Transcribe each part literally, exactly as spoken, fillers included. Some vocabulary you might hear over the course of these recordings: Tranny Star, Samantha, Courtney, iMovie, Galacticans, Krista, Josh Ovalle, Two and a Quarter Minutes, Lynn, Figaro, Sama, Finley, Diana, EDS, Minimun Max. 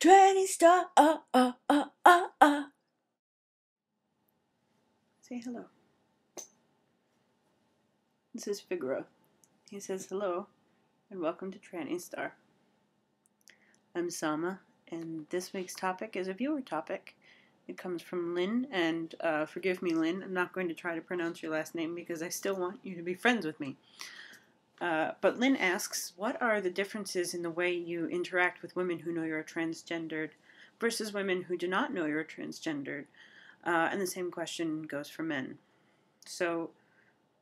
Tranny Star, uh, uh, uh, uh, uh. Say hello. This is Figaro. He says hello and welcome to Tranny Star. I'm Sama, and this week's topic is a viewer topic. It comes from Lynn, and uh, forgive me, Lynn, I'm not going to try to pronounce your last name because I still want you to be friends with me. Uh, but Lynn asks, what are the differences in the way you interact with women who know you're transgendered versus women who do not know you're transgendered? Uh, and the same question goes for men. So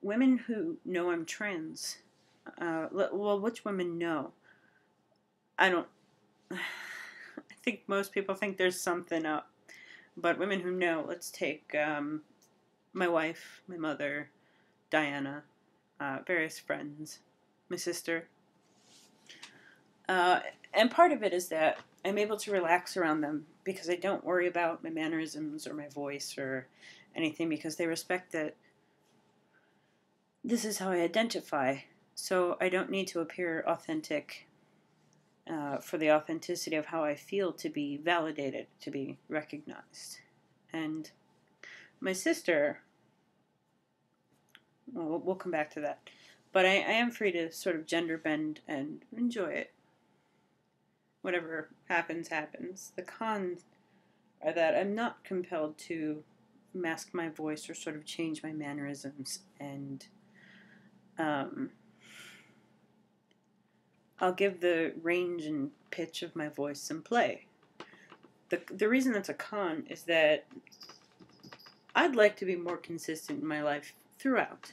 women who know I'm trans, uh, well, which women know? I don't, I think most people think there's something up. But women who know, let's take um, my wife, my mother, Diana, uh, various friends, my sister. Uh, and part of it is that I'm able to relax around them because I don't worry about my mannerisms or my voice or anything because they respect that this is how I identify. So I don't need to appear authentic uh, for the authenticity of how I feel to be validated, to be recognized. And my sister, well, we'll come back to that, but I, I am free to sort of gender bend and enjoy it. Whatever happens, happens. The cons are that I'm not compelled to mask my voice or sort of change my mannerisms, and um, I'll give the range and pitch of my voice some play. The, the reason that's a con is that I'd like to be more consistent in my life throughout.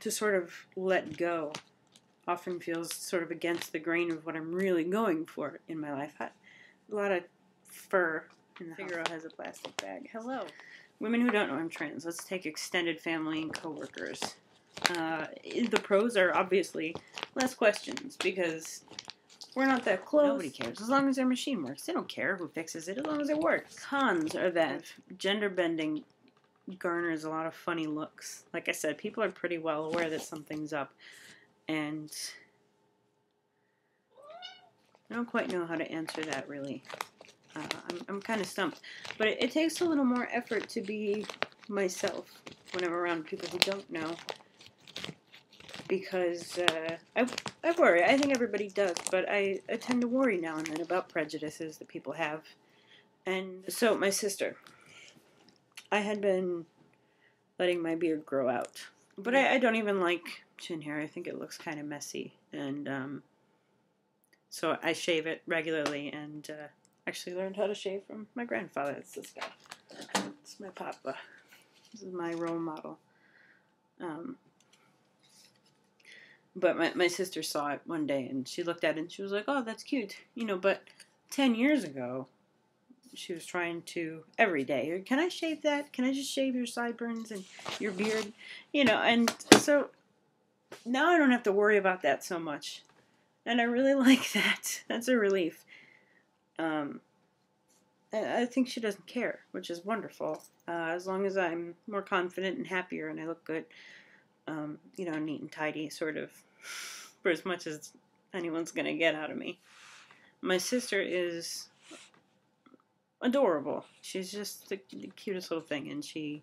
To sort of let go often feels sort of against the grain of what I'm really going for in my life. I, a lot of fur in the Figaro has a plastic bag. Hello. Women who don't know I'm trans. Let's take extended family and coworkers. Uh, the pros are obviously less questions because we're not that close. Nobody cares. As long as their machine works. They don't care who fixes it as long as it works. Cons are that gender bending garners a lot of funny looks. Like I said, people are pretty well aware that something's up. And I don't quite know how to answer that, really. Uh, I'm, I'm kind of stumped. But it, it takes a little more effort to be myself when I'm around people who don't know. Because uh, I, I worry. I think everybody does. But I, I tend to worry now and then about prejudices that people have. And so, my sister. I had been letting my beard grow out. But I, I don't even like chin hair. I think it looks kind of messy. And um, so I shave it regularly and uh, actually learned how to shave from my grandfather. That's this guy. It's my papa. This is my role model. Um, but my, my sister saw it one day and she looked at it and she was like, oh, that's cute. You know, but ten years ago, she was trying to every day. Can I shave that? Can I just shave your sideburns and your beard? You know, and so now I don't have to worry about that so much. And I really like that. That's a relief. Um, I think she doesn't care, which is wonderful. Uh, as long as I'm more confident and happier and I look good, um, you know, neat and tidy, sort of, for as much as anyone's going to get out of me. My sister is adorable. She's just the, the cutest little thing, and she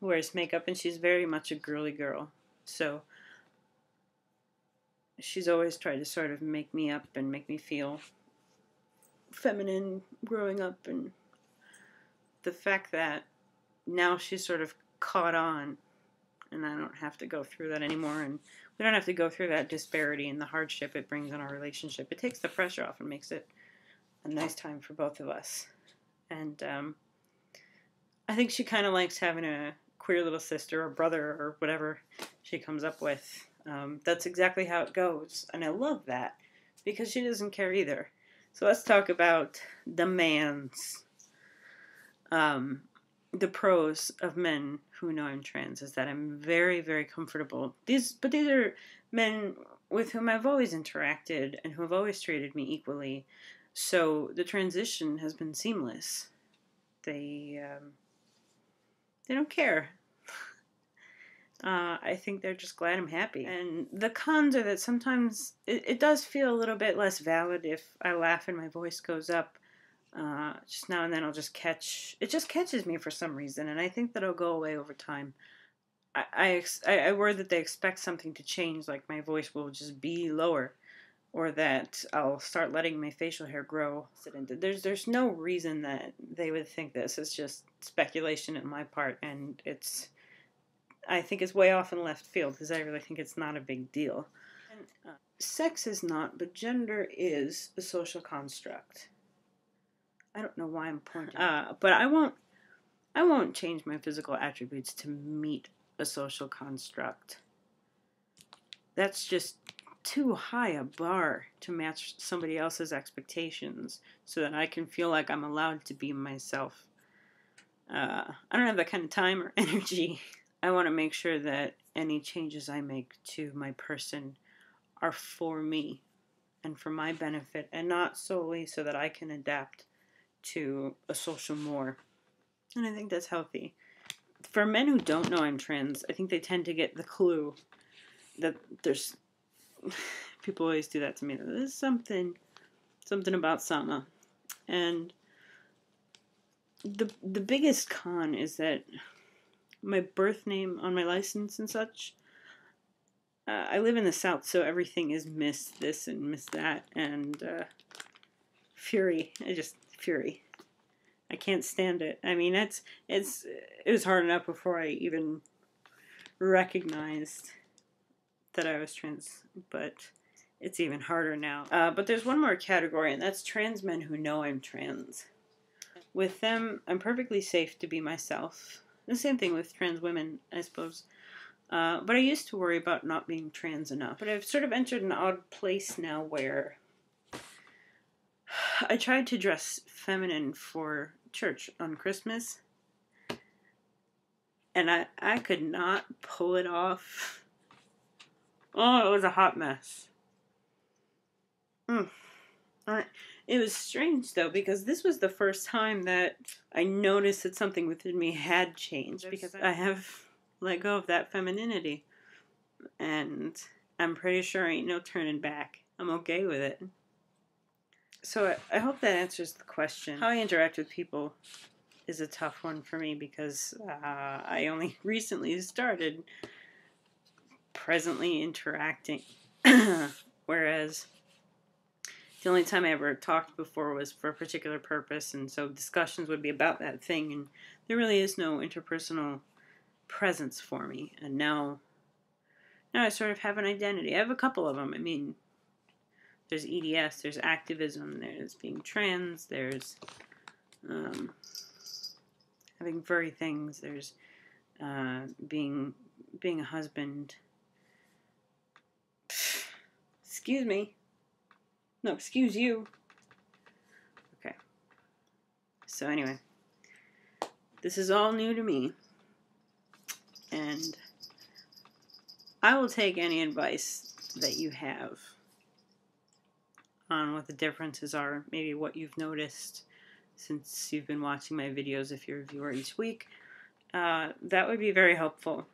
wears makeup, and she's very much a girly girl. So she's always tried to sort of make me up and make me feel feminine growing up, and the fact that now she's sort of caught on, and I don't have to go through that anymore, and we don't have to go through that disparity and the hardship it brings in our relationship. It takes the pressure off and makes it a nice time for both of us. And um, I think she kind of likes having a queer little sister or brother or whatever she comes up with. Um, that's exactly how it goes. And I love that because she doesn't care either. So let's talk about demands. Um, the pros of men who know I'm trans is that I'm very, very comfortable. These, but these are men with whom I've always interacted and who have always treated me equally. So the transition has been seamless. They um, they don't care. uh, I think they're just glad I'm happy. And the cons are that sometimes it, it does feel a little bit less valid if I laugh and my voice goes up. Uh, just now and then I'll just catch, it just catches me for some reason, and I think that it'll go away over time. I, I, ex I, I worry that they expect something to change, like my voice will just be lower, or that I'll start letting my facial hair grow. There's, there's no reason that they would think this. It's just speculation on my part, and it's, I think it's way off in left field, because I really think it's not a big deal. And, uh, sex is not, but gender is a social construct. I don't know why I'm pointing, uh, but I won't, I won't change my physical attributes to meet a social construct. That's just too high a bar to match somebody else's expectations, so that I can feel like I'm allowed to be myself. Uh, I don't have that kind of time or energy. I want to make sure that any changes I make to my person are for me and for my benefit, and not solely so that I can adapt to a social norm. And I think that's healthy. For men who don't know I'm trans, I think they tend to get the clue that there's, people always do that to me, that there's something, something about Sama. And the, the biggest con is that my birth name on my license and such, uh, I live in the South, so everything is miss this and miss that, and uh, fury, I just... Fury. I can't stand it. I mean, that's it's it was hard enough before I even recognized that I was trans, but it's even harder now. Uh, but there's one more category, and that's trans men who know I'm trans. With them, I'm perfectly safe to be myself. The same thing with trans women, I suppose. Uh, but I used to worry about not being trans enough. But I've sort of entered an odd place now where I tried to dress feminine for church on Christmas, and I, I could not pull it off. Oh, it was a hot mess. Mm. I, it was strange, though, because this was the first time that I noticed that something within me had changed, because I have let go of that femininity, and I'm pretty sure ain't no turning back. I'm okay with it. So I hope that answers the question. How I interact with people is a tough one for me, because uh, I only recently started presently interacting, whereas the only time I ever talked before was for a particular purpose, and so discussions would be about that thing, and there really is no interpersonal presence for me. And now, now I sort of have an identity. I have a couple of them. I mean, there's E D S, there's activism, there's being trans, there's um, having furry things, there's uh, being being a husband. Excuse me. No, excuse you. Okay. So anyway, this is all new to me, and I will take any advice that you have on what the differences are, maybe what you've noticed since you've been watching my videos, if you're a viewer each week. Uh, that would be very helpful,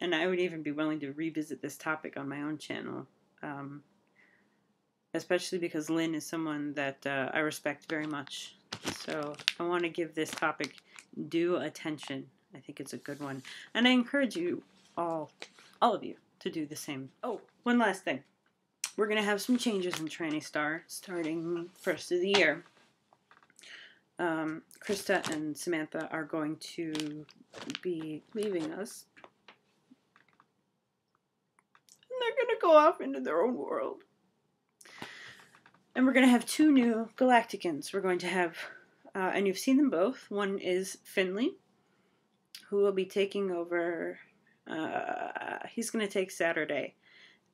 and I would even be willing to revisit this topic on my own channel, um, especially because Lynn is someone that uh, I respect very much, so I want to give this topic due attention. I think it's a good one, and I encourage you all, all of you, to do the same. Oh, one last thing. We're going to have some changes in Tranny Star starting first of the year. Um, Krista and Samantha are going to be leaving us, and they're going to go off into their own world. And we're going to have two new Galacticans. We're going to have, uh, and you've seen them both. One is Finley, who will be taking over. Uh, he's going to take Saturday.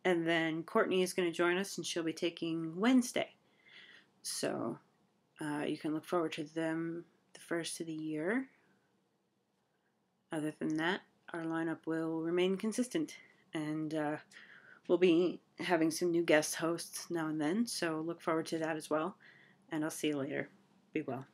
And then Courtney is going to join us, and she'll be taking Wednesday. So uh, you can look forward to them the first of the year. Other than that, our lineup will remain consistent. And uh, we'll be having some new guest hosts now and then, so look forward to that as well. And I'll see you later. Be well.